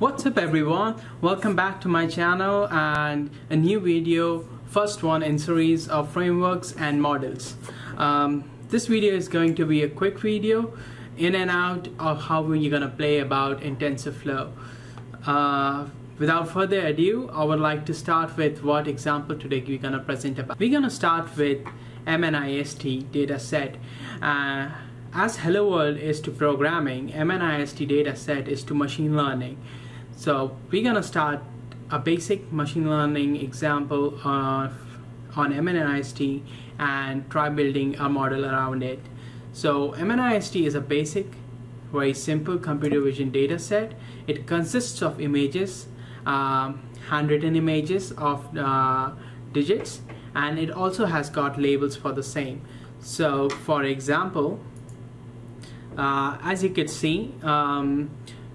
What's up everyone, welcome back to my channel and a new video, first one in series of frameworks and models. This video is going to be a quick video in and out of how we're gonna play about in TensorFlow. Without further ado, I would like to start with what example today we're gonna present about. We're gonna start with MNIST dataset. As Hello World is to programming, MNIST dataset is to machine learning. So we're gonna start a basic machine learning example on MNIST and try building a model around it. So MNIST is a basic, very simple computer vision dataset. It consists of images, handwritten images of digits, and it also has got labels for the same. So for example, as you could see,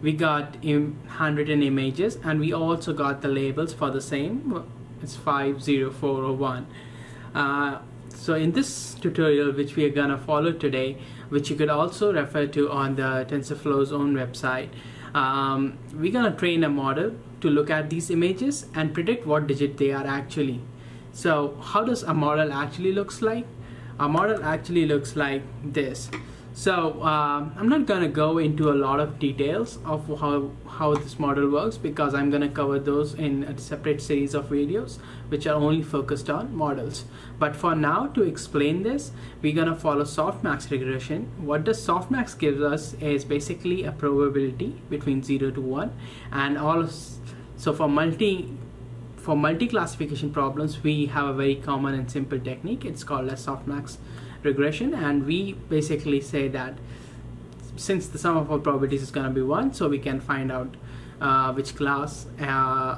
we got handwritten images and we also got the labels for the same. It's 5, 0, 4, or 1. So in this tutorial which we are gonna follow today, which you could also refer to on the TensorFlow's own website, we're gonna train a model to look at these images and predict what digit they are actually. So how does a model actually looks like? A model actually looks like this. So I'm not going to go into a lot of details of how this model works, because I'm going to cover those in a separate series of videos which are only focused on models. But for now, to explain this, we're going to follow softmax regression. What does softmax gives us is basically a probability between 0 to 1, and so for multi classification problems we have a very common and simple technique. It's called as softmax regression, and we basically say that since the sum of all probabilities is going to be 1, so we can find out which class a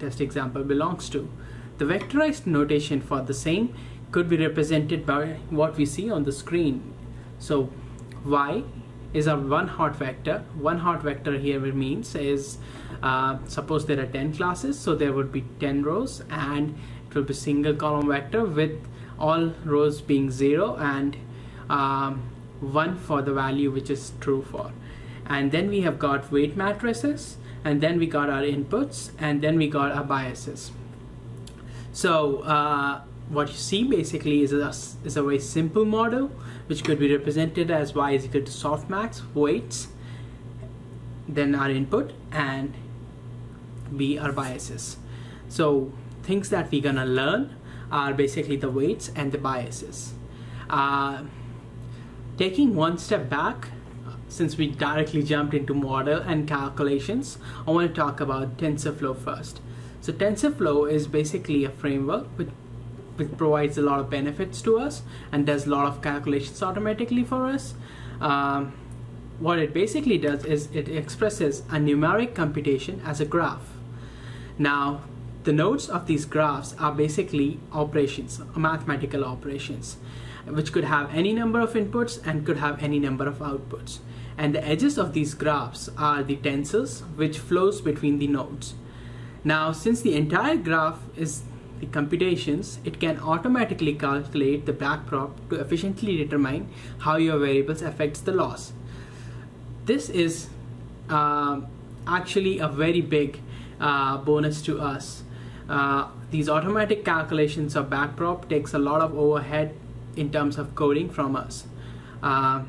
test example belongs to. The vectorized notation for the same could be represented by what we see on the screen. So y is our one hot vector. One hot vector here means is, suppose there are 10 classes, so there would be 10 rows, and it will be single column vector with all rows being 0 and 1 for the value which is true for. And then we have got weight matrices, and then we got our inputs, and then we got our biases. So what you see basically is a very simple model which could be represented as y is equal to softmax, weights, then our input, and b our biases. So things that we're gonna learn are basically the weights and the biases. Taking one step back, since we directly jumped into model and calculations, I want to talk about TensorFlow first. So TensorFlow is basically a framework which provides a lot of benefits to us and does a lot of calculations automatically for us. What it basically does is it expresses a numeric computation as a graph. Now, the nodes of these graphs are basically operations, mathematical operations, which could have any number of inputs and could have any number of outputs. And the edges of these graphs are the tensors which flows between the nodes. Now, since the entire graph is the computations, it can automatically calculate the backprop to efficiently determine how your variables affects the loss. This is actually a very big bonus to us. These automatic calculations of backprop takes a lot of overhead in terms of coding from us. There are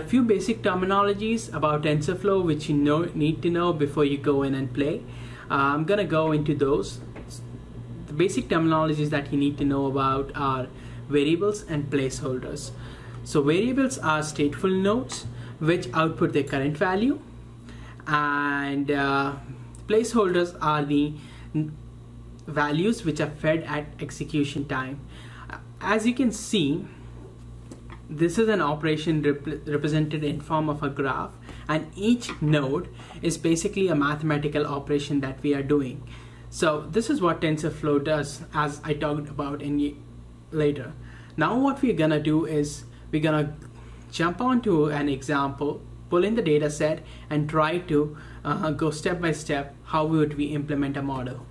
a few basic terminologies about TensorFlow which you need to know before you go in and play. I'm gonna go into those. The basic terminologies that you need to know about are variables and placeholders. So variables are stateful nodes which output their current value, and placeholders are the values which are fed at execution time. As you can see, this is an operation represented in form of a graph, and each node is basically a mathematical operation that we are doing. So this is what TensorFlow does, as I talked about later. Now what we're gonna do is we're gonna jump onto an example, pull in the data set, and try to go step by step how would we implement a model.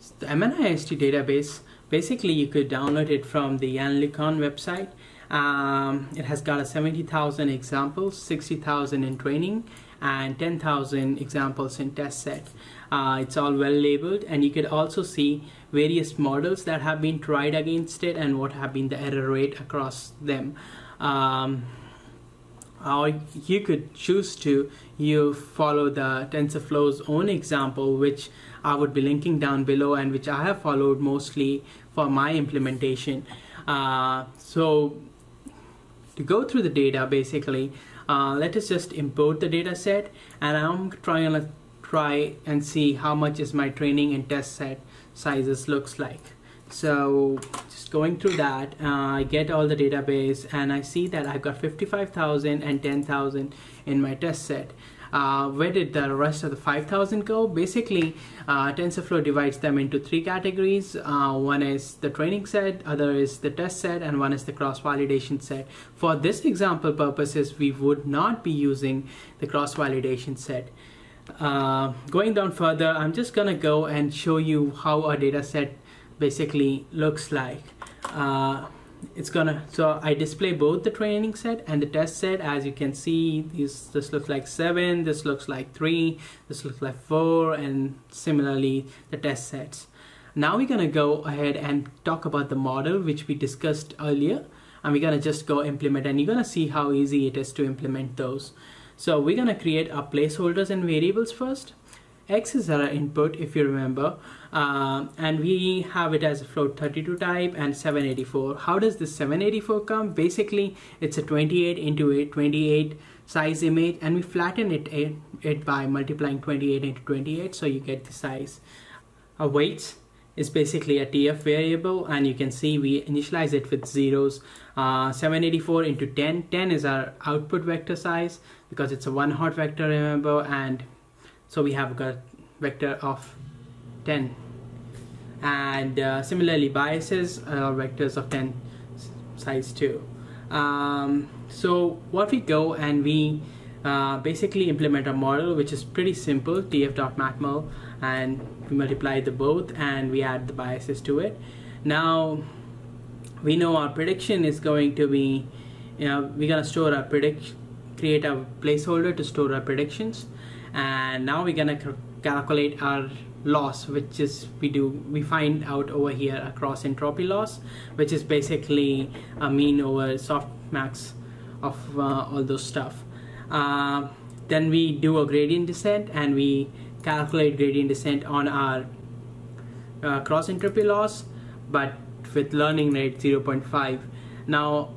So the MNIST database, basically you could download it from the Yann LeCun website, It has got a 70,000 examples, 60,000 in training, and 10,000 examples in test set. It's all well labeled, and you could also see various models that have been tried against it and what have been the error rate across them. Or you could choose to follow the TensorFlow's own example, which I would be linking down below and which I have followed mostly for my implementation. So to go through the data, basically, let us just import the data set, and I'm trying to see how much is my training and test set sizes looks like. So just going through that, I get all the database, and I see that I've got 55,000 and 10,000 in my test set. Where did the rest of the 5,000 go? Basically, TensorFlow divides them into three categories. One is the training set, other is the test set, and one is the cross-validation set. For this example purposes, we would not be using the cross-validation set. Going down further, I'm just gonna go and show you how our data set basically looks like. So I display both the training set and the test set. As you can see, this looks like 7, this looks like 3, this looks like 4, and similarly the test sets. Now we're gonna go ahead and talk about the model which we discussed earlier, and we're gonna just go implement, and you're gonna see how easy it is to implement those. So we're gonna create our placeholders and variables first. X is our input, if you remember, and we have it as a float 32 type and 784. How does this 784 come? Basically, it's a 28 into 28 size image, and we flatten it by multiplying 28 into 28, so you get the size. Our weights is basically a TF variable, and you can see we initialize it with zeros. 784 into 10. 10 is our output vector size because it's a one-hot vector, remember, and so we have got vector of 10, and similarly biases are vectors of 10 size too. So what we go and we basically implement a model which is pretty simple, tf.macml, and we multiply the both and we add the biases to it. Now we know our prediction is going to be, we're gonna store our prediction, create a placeholder to store our predictions. And now we're gonna calculate our loss, which is we find out over here across entropy loss, which is basically a mean over softmax of all those stuff. Then we do a gradient descent, and we calculate gradient descent on our cross entropy loss, but with learning rate 0.5. Now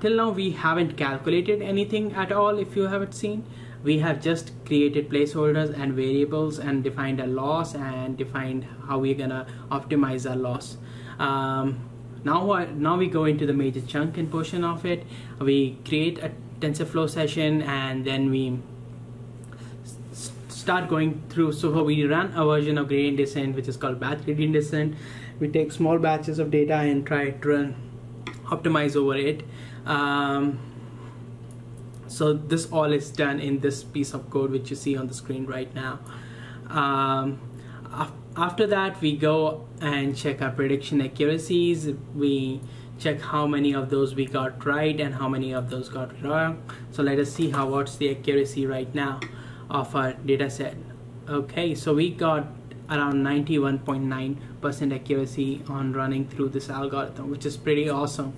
till now we haven't calculated anything at all. If you haven't seen, we have just created placeholders and variables and defined a loss and defined how we're gonna optimize our loss. Now we go into the major chunk and portion of it. We create a TensorFlow session, and then we start going through. So we run a version of gradient descent which is called batch gradient descent. We take small batches of data and try to optimize over it. So this all is done in this piece of code which you see on the screen right now. After that, we go and check our prediction accuracies. We check how many of those we got right and how many of those got wrong. So let us see what's the accuracy right now of our data set. Okay, so we got around 91.9% accuracy on running through this algorithm, which is pretty awesome,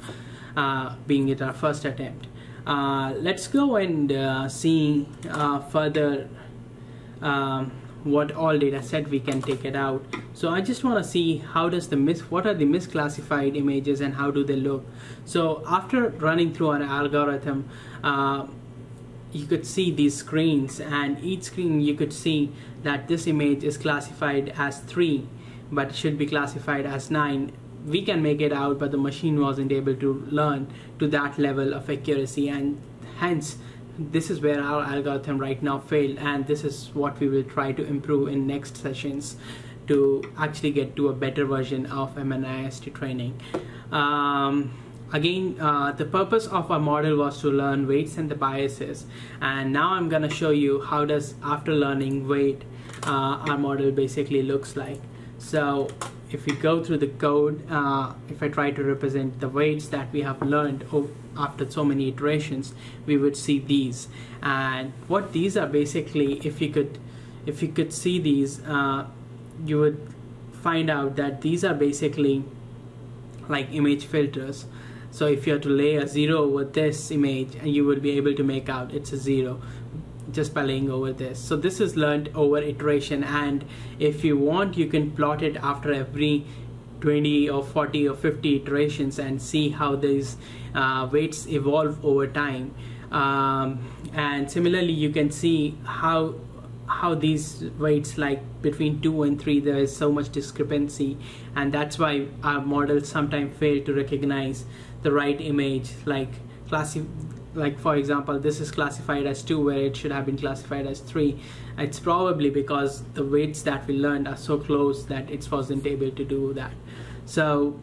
being it our first attempt. Let's go and see further what all data set we can take it out. So I just want to see how does the what are the misclassified images and how do they look. So after running through our algorithm, you could see these screens, and each screen you could see that this image is classified as 3 but should be classified as 9. We can make it out, but the machine wasn't able to learn to that level of accuracy, and hence this is where our algorithm right now failed, and this is what we will try to improve in next sessions to actually get to a better version of MNIST training. Again, the purpose of our model was to learn weights and the biases, and now I'm gonna show you how does, after learning weight, our model basically looks like. So if we go through the code, if I try to represent the weights that we have learned after so many iterations, we would see these. And what these are basically, if you could see these, you would find out that these are basically like image filters. So if you have to lay a 0 over this image, and you will be able to make out it's a 0 just by laying over this. So this is learned over iteration, and if you want, you can plot it after every 20 or 40 or 50 iterations and see how these weights evolve over time. And similarly, you can see how these weights, like between 2 and 3, there is so much discrepancy, and that's why our models sometimes fail to recognize the right image. Like for example, this is classified as 2 where it should have been classified as 3. It's probably because the weights that we learned are so close that it wasn't able to do that. So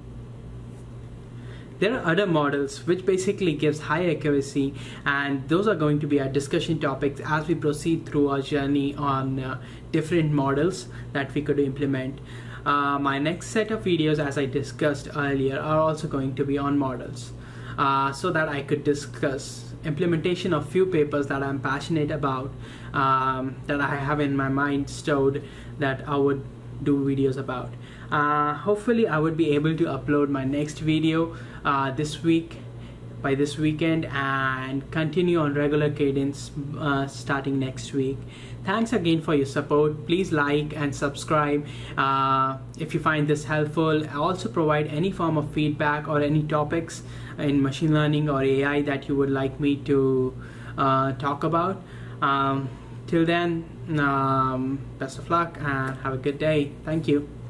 there are other models which basically gives high accuracy, and those are going to be our discussion topics as we proceed through our journey on different models that we could implement. My next set of videos, as I discussed earlier, are also going to be on models, so that I could discuss implementation of few papers that I'm passionate about, that I have in my mind stored, that I would do videos about. Hopefully I would be able to upload my next video this week, by this weekend, and continue on regular cadence starting next week. Thanks again for your support. Please like and subscribe if you find this helpful. Also provide any form of feedback or any topics in machine learning or AI that you would like me to talk about. Till then, best of luck and have a good day. Thank you.